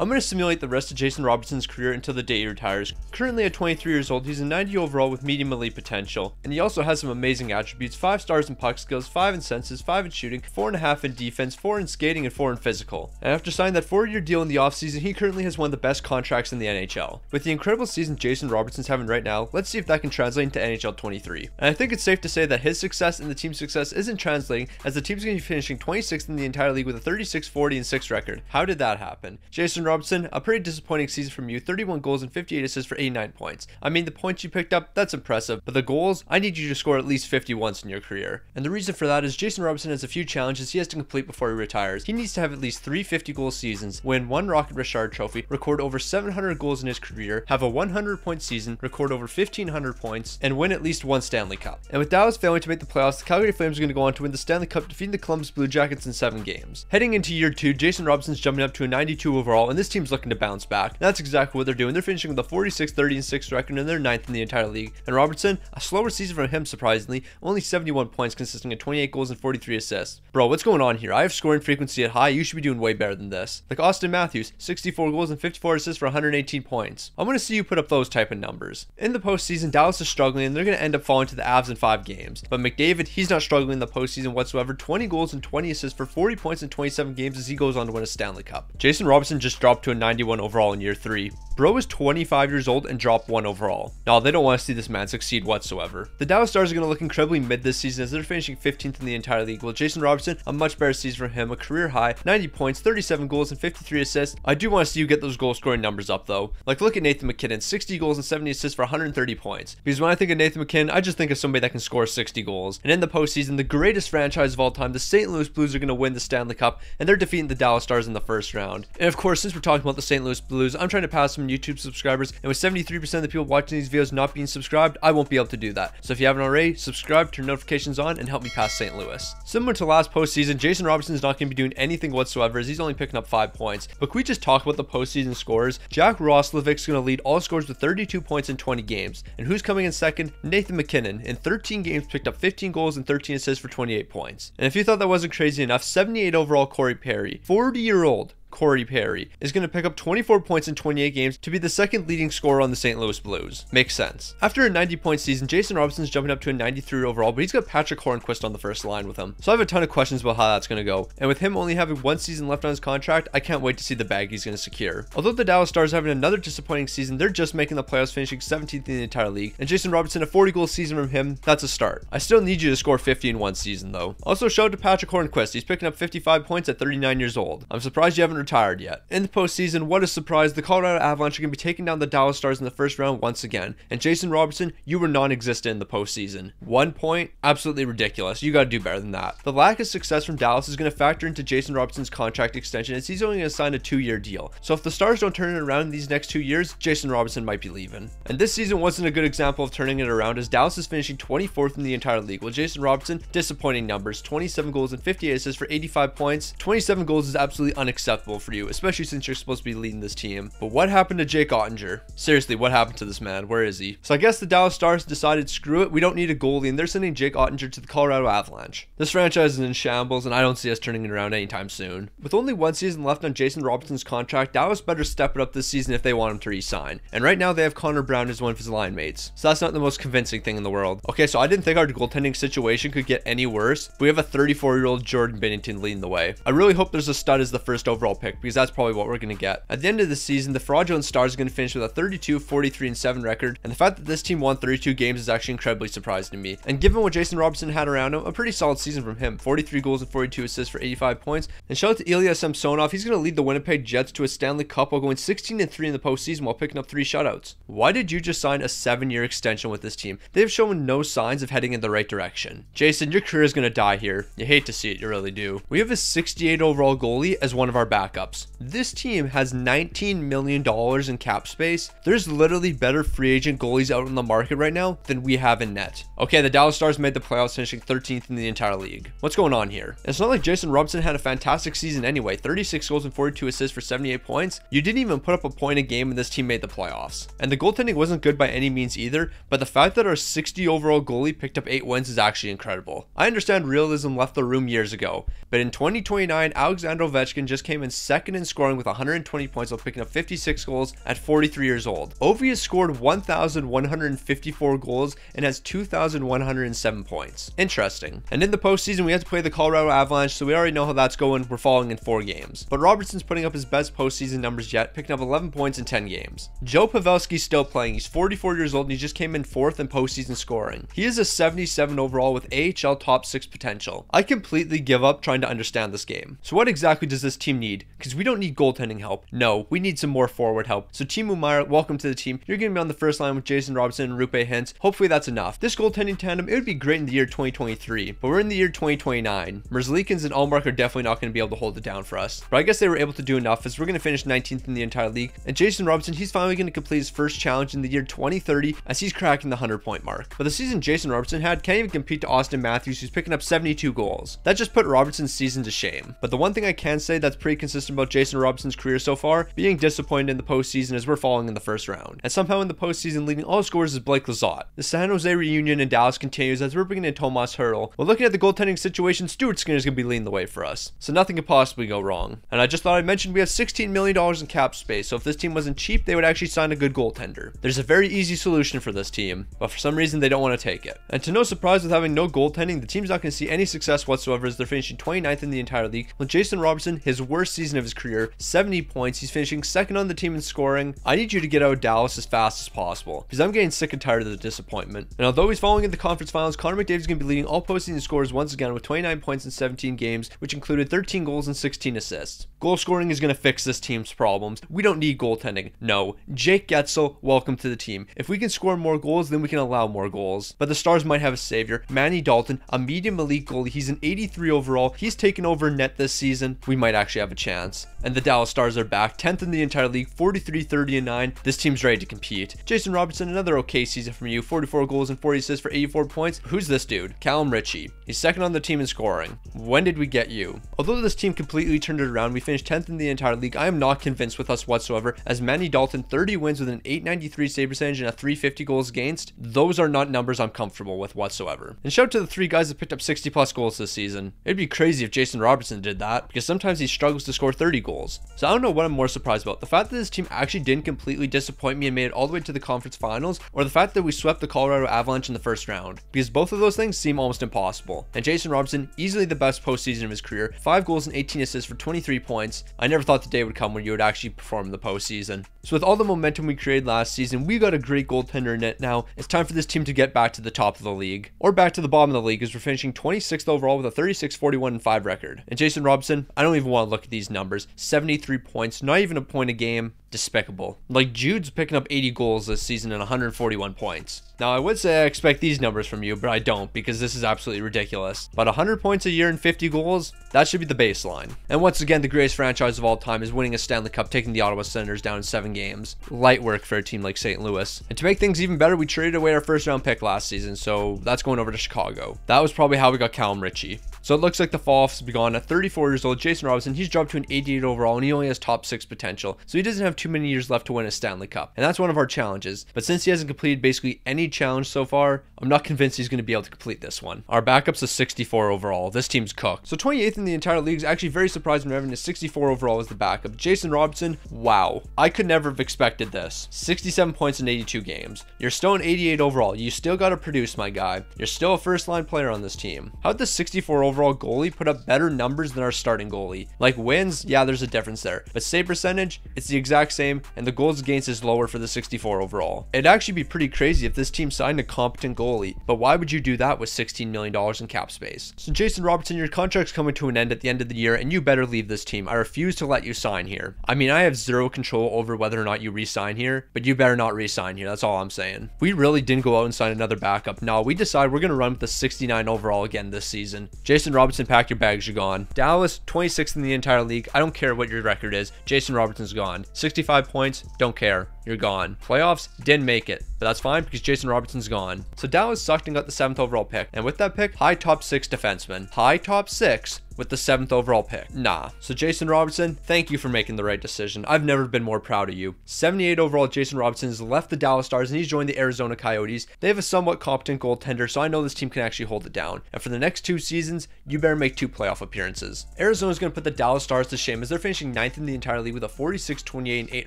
I'm going to simulate the rest of Jason Robertson's career until the day he retires. Currently at 23 years old, he's a 90 overall with medium elite potential, and he also has some amazing attributes: 5 stars in puck skills, 5 in senses, 5 in shooting, 4.5 in defense, 4 in skating, and 4 in physical. And after signing that 4-year deal in the offseason, he currently has one of the best contracts in the NHL. With the incredible season Jason Robertson's having right now, let's see if that can translate into NHL 23. And I think it's safe to say that his success and the team's success isn't translating, as the team's going to be finishing 26th in the entire league with a 36-40-6 record. How did that happen? Jason Robertson, a pretty disappointing season from you. 31 goals and 58 assists for 89 points. I mean, the points you picked up, that's impressive, but the goals, I need you to score at least 50 once in your career. And the reason for that is Jason Robertson has a few challenges he has to complete before he retires. He needs to have at least 3 50 goal seasons, win one Rocket Richard trophy, record over 700 goals in his career, have a 100 point season, record over 1500 points, and win at least one Stanley Cup. And with Dallas failing to make the playoffs, the Calgary Flames are going to go on to win the Stanley Cup, defeating the Columbus Blue Jackets in 7 games. Heading into year 2, Jason Robertson's jumping up to a 92 overall, and this team's looking to bounce back. And that's exactly what they're doing. They're finishing with a 46-30-6 record, and they're 9th in the entire league. And Robertson, a slower season from him surprisingly, only 71 points consisting of 28 goals and 43 assists. Bro, what's going on here? I have scoring frequency at high. You should be doing way better than this. Like Austin Matthews, 64 goals and 54 assists for 118 points. I'm going to see you put up those type of numbers. In the postseason, Dallas is struggling, and they're going to end up falling to the Avs in 5 games. But McDavid, he's not struggling in the postseason whatsoever. 20 goals and 20 assists for 40 points in 27 games as he goes on to win a Stanley Cup. Jason Robertson just dropped to a 91 overall in year 3. Bro is 25 years old and dropped 1 overall. Now they don't want to see this man succeed whatsoever. The Dallas Stars are going to look incredibly mid this season, as they're finishing 15th in the entire league, while Jason Robertson, a much better season for him, a career high 90 points, 37 goals and 53 assists. I do want to see you get those goal scoring numbers up though. Like look at Nathan McKinnon, 60 goals and 70 assists for 130 points. Because when I think of Nathan McKinnon, I just think of somebody that can score 60 goals. And in the postseason, the greatest franchise of all time, the St. Louis Blues, are going to win the Stanley Cup, and they're defeating the Dallas Stars in the first round. And of course, since we're talking about the St. Louis Blues, I'm trying to pass some YouTube subscribers, and with 73% of the people watching these videos not being subscribed, I won't be able to do that. So if you haven't already, subscribe, turn notifications on, and help me pass St. Louis. Similar to last postseason, Jason Robertson is not going to be doing anything whatsoever, as he's only picking up 5 points. But can we just talk about the postseason scorers? Jack Roslovic's going to lead all scores with 32 points in 20 games. And who's coming in second? Nathan McKinnon. In 13 games, picked up 15 goals and 13 assists for 28 points. And if you thought that wasn't crazy enough, 78 overall Corey Perry, 40-year-old. Corey Perry is going to pick up 24 points in 28 games to be the second leading scorer on the St. Louis Blues. Makes sense. After a 90-point season, Jason Robertson's jumping up to a 93 overall, but he's got Patrick Hornquist on the first line with him. So I have a ton of questions about how that's going to go. And with him only having 1 season left on his contract, I can't wait to see the bag he's going to secure. Although the Dallas Stars are having another disappointing season, they're just making the playoffs, finishing 17th in the entire league. And Jason Robertson, a 40-goal season from him, that's a start. I still need you to score 50 in 1 season though. Also, shout out to Patrick Hornquist. He's picking up 55 points at 39 years old. I'm surprised you haven't retired yet. In the postseason, what a surprise, the Colorado Avalanche are going to be taking down the Dallas Stars in the first round once again. And Jason Robertson, you were non-existent in the postseason. 1 point? Absolutely ridiculous. You got to do better than that. The lack of success from Dallas is going to factor into Jason Robertson's contract extension, as he's only going to sign a 2-year deal. So if the Stars don't turn it around in these next 2 years, Jason Robertson might be leaving. And this season wasn't a good example of turning it around, as Dallas is finishing 24th in the entire league, while Jason Robertson, disappointing numbers, 27 goals and 58 assists for 85 points. 27 goals is absolutely unacceptable for you, especially since you're supposed to be leading this team. But what happened to Jake Ottinger? Seriously, what happened to this man? Where is he? So I guess the Dallas Stars decided, screw it, we don't need a goalie, and they're sending Jake Ottinger to the Colorado Avalanche. This franchise is in shambles, and I don't see us turning it around anytime soon. With only 1 season left on Jason Robertson's contract, Dallas better step it up this season if they want him to re-sign. And right now they have Connor Brown as one of his line mates, so that's not the most convincing thing in the world. Okay, so I didn't think our goaltending situation could get any worse, but we have a 34-year-old Jordan Binnington leading the way. I really hope there's a stud as the first overall pick, because that's probably what we're going to get. At the end of the season, the fraudulent Stars are going to finish with a 32-43-7 record, and the fact that this team won 32 games is actually incredibly surprising to me. And given what Jason Robertson had around him, a pretty solid season from him, 43 goals and 42 assists for 85 points. And shout out to Ilya Samsonov, he's going to lead the Winnipeg Jets to a Stanley Cup while going 16-3 in the postseason while picking up 3 shutouts. Why did you just sign a 7-year extension with this team? They've shown no signs of heading in the right direction. Jason, your career is going to die here. You hate to see it, you really do. We have a 68 overall goalie as one of our backups. This team has $19 million in cap space. There's literally better free agent goalies out on the market right now than we have in net. Okay, the Dallas Stars made the playoffs, finishing 13th in the entire league. What's going on here? It's not like Jason Robertson had a fantastic season anyway. 36 goals and 42 assists for 78 points. You didn't even put up a point a game when this team made the playoffs. And the goaltending wasn't good by any means either, but the fact that our 60 overall goalie picked up 8 wins is actually incredible. I understand realism left the room years ago, but in 2029, Alexander Ovechkin just came in second in scoring with 120 points while picking up 56 goals at 43 years old. Ovi has scored 1,154 goals and has 2,107 points. Interesting. And in the postseason, we have to play the Colorado Avalanche, so we already know how that's going. We're falling in 4 games. But Robertson's putting up his best postseason numbers yet, picking up 11 points in 10 games. Joe Pavelski's still playing. He's 44 years old and he just came in 4th in postseason scoring. He is a 77 overall with AHL top 6 potential. I completely give up trying to understand this game. So what exactly does this team need? Because we don't need goaltending help. No, we need some more forward help. So Timo Meier, welcome to the team. You're going to be on the first line with Jason Robertson and Rupe Hintz. Hopefully that's enough. This goaltending tandem, it would be great in the year 2023, but we're in the year 2029. Merzlikins and Allmark are definitely not going to be able to hold it down for us. But I guess they were able to do enough, as we're going to finish 19th in the entire league. And Jason Robertson, he's finally going to complete his first challenge in the year 2030 as he's cracking the 100-point mark. But the season Jason Robertson had can't even compete to Austin Matthews, who's picking up 72 goals. That just put Robertson's season to shame. But the one thing I can say that's pretty consistent about Jason Robertson's career so far, being disappointed in the postseason as we're falling in the first round. And somehow in the postseason, leading all scorers is Blake Lizotte. The San Jose reunion in Dallas continues as we're bringing in Tomas Hertl. Well, looking at the goaltending situation, Stuart Skinner's going to be leading the way for us. So nothing could possibly go wrong. And I just thought I'd mention we have $16 million in cap space, so if this team wasn't cheap, they would actually sign a good goaltender. There's a very easy solution for this team, but for some reason, they don't want to take it. And to no surprise, with having no goaltending, the team's not going to see any success whatsoever as they're finishing 29th in the entire league, with Jason Robertson, his worst season of his career, 70 points. He's finishing second on the team in scoring. I need you to get out of Dallas as fast as possible, because I'm getting sick and tired of the disappointment. And although he's falling in the conference finals, Connor McDavid's going to be leading all postseason scores once again with 29 points in 17 games, which included 13 goals and 16 assists. Goal scoring is going to fix this team's problems. We don't need goaltending. No. Jake Guetzel, welcome to the team. If we can score more goals, then we can allow more goals. But the Stars might have a savior. Manny Dalton, a medium elite goalie. He's an 83 overall. He's taken over net this season. We might actually have a chance. And the Dallas Stars are back, 10th in the entire league, 43-30-9. This team's ready to compete. Jason Robertson, another okay season from you, 44 goals and 40 assists for 84 points. Who's this dude? Callum Ritchie. He's second on the team in scoring. When did we get you? Although this team completely turned it around, we finished 10th in the entire league. I am not convinced with us whatsoever, as Manny Dalton, 30 wins with an 893 save percentage and a 350 goals against. Those are not numbers I'm comfortable with whatsoever. And shout out to the 3 guys that picked up 60 plus goals this season. It'd be crazy if Jason Robertson did that, because sometimes he struggles to score 30 goals. So I don't know what I'm more surprised about, the fact that this team actually didn't completely disappoint me and made it all the way to the conference finals, or the fact that we swept the Colorado Avalanche in the first round, because both of those things seem almost impossible. And Jason Robertson, easily the best postseason of his career, 5 goals and 18 assists for 23 points. I never thought the day would come when you would actually perform in the postseason. So with all the momentum we created last season, we got a great goaltender in it now. It's time for this team to get back to the top of the league, or back to the bottom of the league, as we're finishing 26th overall with a 36-41-5 record. And Jason Robertson, I don't even want to look at these numbers. 73 points, not even a point a game. Despicable. Like, Jude's picking up 80 goals this season and 141 points. Now, I would say I expect these numbers from you, but I don't, because this is absolutely ridiculous. But 100 points a year and 50 goals, that should be the baseline. And once again, the greatest franchise of all time is winning a Stanley Cup, taking the Ottawa Senators down in 7 games. Light work for a team like St. Louis. And to make things even better, we traded away our first round pick last season, so that's going over to Chicago. That was probably how we got Callum Ritchie. So it looks like the fall off has begun. At 34 years old, Jason Robertson, he's dropped to an 88 overall, and he only has top 6 potential, so he doesn't have too many years left to win a Stanley Cup, and that's one of our challenges. But since he hasn't completed basically any challenge so far, I'm not convinced he's going to be able to complete this one. Our backup's a 64 overall. This team's cooked. So 28th in the entire league is actually very surprising when having a 64 overall as the backup. Jason Robertson, wow. I could never have expected this. 67 points in 82 games. You're still an 88 overall. You still got to produce, my guy. You're still a first-line player on this team. How'd the 64 overall goalie put up better numbers than our starting goalie? Like, wins, yeah, there's a difference there. But save percentage, it's the exact same, and the goals against is lower for the 64 overall. It'd actually be pretty crazy if this team signed a competent goalie, but why would you do that with $16 million in cap space? So Jason Robertson, your contract's coming to an end at the end of the year, and you better leave this team. I refuse to let you sign here. I mean, I have zero control over whether or not you re-sign here, but you better not re-sign here. That's all I'm saying. We really didn't go out and sign another backup. No, we decide we're going to run with the 69 overall again this season. Jason Robertson, pack your bags, you're gone. Dallas, 26th in the entire league. I don't care what your record is. Jason Robertson's gone. 65 points, don't care. You're gone. Playoffs, didn't make it, but that's fine because Jason Robertson's gone. So Dallas sucked and got the 7th overall pick, and with that pick, high top 6 defenseman. High top 6 with the 7th overall pick. Nah. So Jason Robertson, thank you for making the right decision. I've never been more proud of you. 78 overall, Jason Robertson has left the Dallas Stars and he's joined the Arizona Coyotes. They have a somewhat competent goaltender, so I know this team can actually hold it down. And for the next 2 seasons, you better make 2 playoff appearances. Arizona's going to put the Dallas Stars to shame as they're finishing 9th in the entire league with a 46-28-8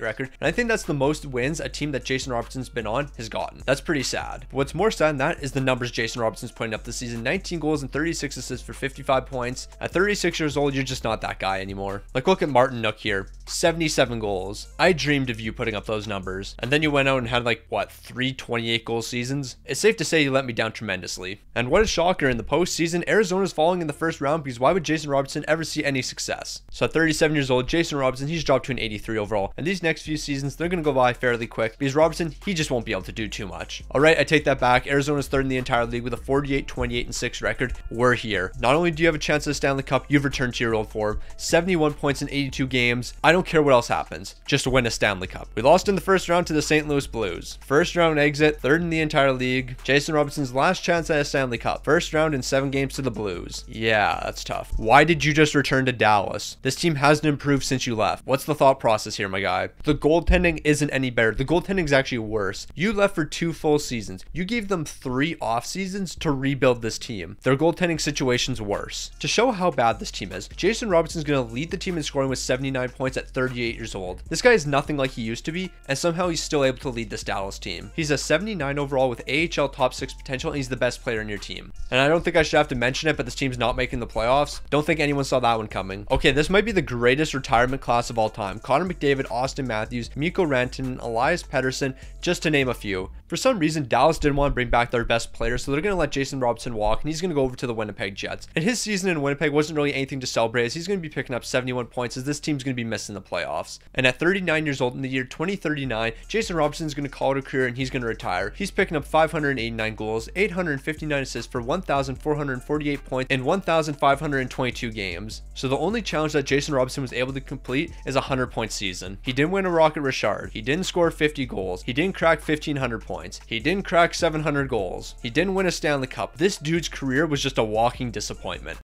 record. And I think that's the most wins a team that Jason Robertson's been on has gotten. That's pretty sad. But what's more sad than that is the numbers Jason Robertson's putting up this season. 19 goals and 36 assists for 55 points. At 36 years old, you're just not that guy anymore. Like, look at Martin Nook here. 77 goals. I dreamed of you putting up those numbers. And then you went out and had like, what, 3 28-goal seasons? It's safe to say you let me down tremendously. And what a shocker, in the postseason, Arizona's falling in the first round because why would Jason Robertson ever see any success? So at 37 years old, Jason Robertson, he's dropped to an 83 overall. And these next few seasons, they're going to go by fairly quick because Robertson, he just won't be able to do too much. All right, I take that back. Arizona's third in the entire league with a 48-28-6 record. We're here. Not only do you have a chance at the Stanley Cup, you've returned to your old form. 71 points in 82 games. I don't care what else happens. Just win a Stanley Cup. We lost in the first round to the St. Louis Blues. First round exit, third in the entire league. Jason Robertson's last chance at a Stanley Cup. First round in 7 games to the Blues. Yeah, that's tough. Why did you just return to Dallas? This team hasn't improved since you left. What's the thought process here, my guy? The goaltending isn't any better. The goaltending's actually worse. You left for 2 full seasons. You gave them 3 off seasons to rebuild this team. Their goaltending situation's worse. To show how bad this team is, Jason Robertson's going to lead the team in scoring with 79 points at 38 years old. This guy is nothing like he used to be, and somehow he's still able to lead this Dallas team. He's a 79 overall with AHL top 6 potential, and he's the best player in your team. And I don't think I should have to mention it, but this team's not making the playoffs. Don't think anyone saw that one coming. Okay, this might be the greatest retirement class of all time. Connor McDavid, Austin Matthews, Mikko Rantanen, Elias Pettersson, just to name a few. For some reason, Dallas didn't want to bring back their best player, so they're going to let Jason Robertson walk, and he's going to go over to the Winnipeg Jets. And his season in Winnipeg wasn't really anything to celebrate, as he's going to be picking up 71 points, as this team's going to be missing the playoffs. And at 39 years old, in the year 2039, Jason Robertson's going to call it a career, and he's going to retire. He's picking up 589 goals, 859 assists for 1,448 points in 1,522 games. So the only challenge that Jason Robertson was able to complete is a 100-point season. He didn't win a Rocket Richard. He didn't score 50 goals. He didn't crack 1,500 points. He didn't crack 700 goals. He didn't win a Stanley Cup. This dude's career was just a walking disappointment.